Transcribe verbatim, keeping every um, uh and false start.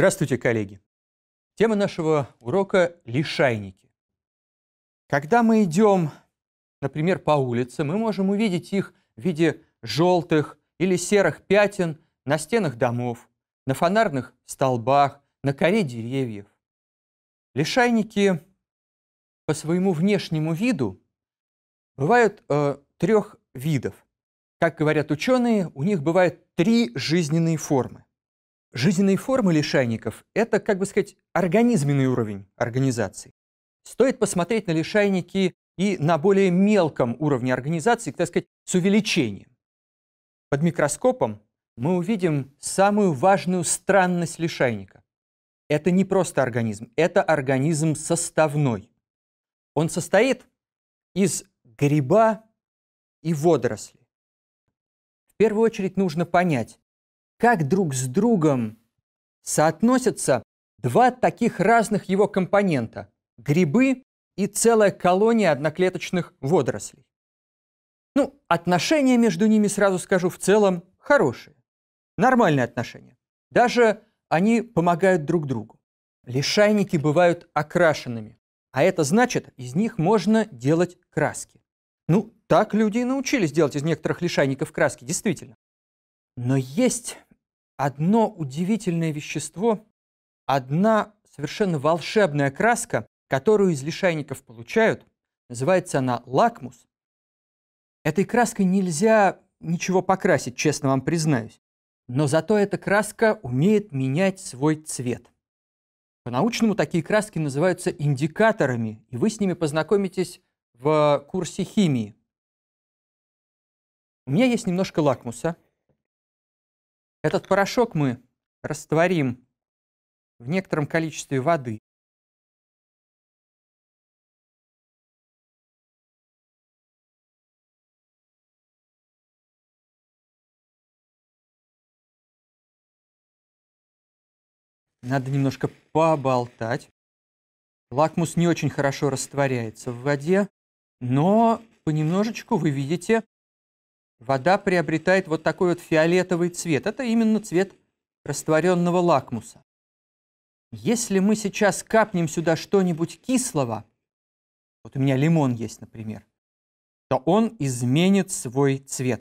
Здравствуйте, коллеги! Тема нашего урока – лишайники. Когда мы идем, например, по улице, мы можем увидеть их в виде желтых или серых пятен на стенах домов, на фонарных столбах, на коре деревьев. Лишайники по своему внешнему виду бывают э, трех видов. Как говорят ученые, у них бывают три жизненные формы. Жизненные формы лишайников – это, как бы сказать, организменный уровень организации. Стоит посмотреть на лишайники и на более мелком уровне организации, так сказать, с увеличением. Под микроскопом мы увидим самую важную странность лишайника. Это не просто организм, это организм составной. Он состоит из гриба и водорослей. В первую очередь нужно понять, как друг с другом соотносятся два таких разных его компонента – грибы и целая колония одноклеточных водорослей. Ну, отношения между ними, сразу скажу, в целом хорошие. Нормальные отношения. Даже они помогают друг другу. Лишайники бывают окрашенными, а это значит, из них можно делать краски. Ну, так люди и научились делать из некоторых лишайников краски, действительно. Но есть одно удивительное вещество, одна совершенно волшебная краска, которую из лишайников получают, называется она лакмус. Этой краской нельзя ничего покрасить, честно вам признаюсь, но зато эта краска умеет менять свой цвет. По-научному такие краски называются индикаторами, и вы с ними познакомитесь в курсе химии. У меня есть немножко лакмуса. Этот порошок мы растворим в некотором количестве воды. Надо немножко поболтать. Лакмус не очень хорошо растворяется в воде, но понемножечку, вы видите, вода приобретает вот такой вот фиолетовый цвет. Это именно цвет растворенного лакмуса. Если мы сейчас капнем сюда что-нибудь кислого, вот у меня лимон есть, например, то он изменит свой цвет.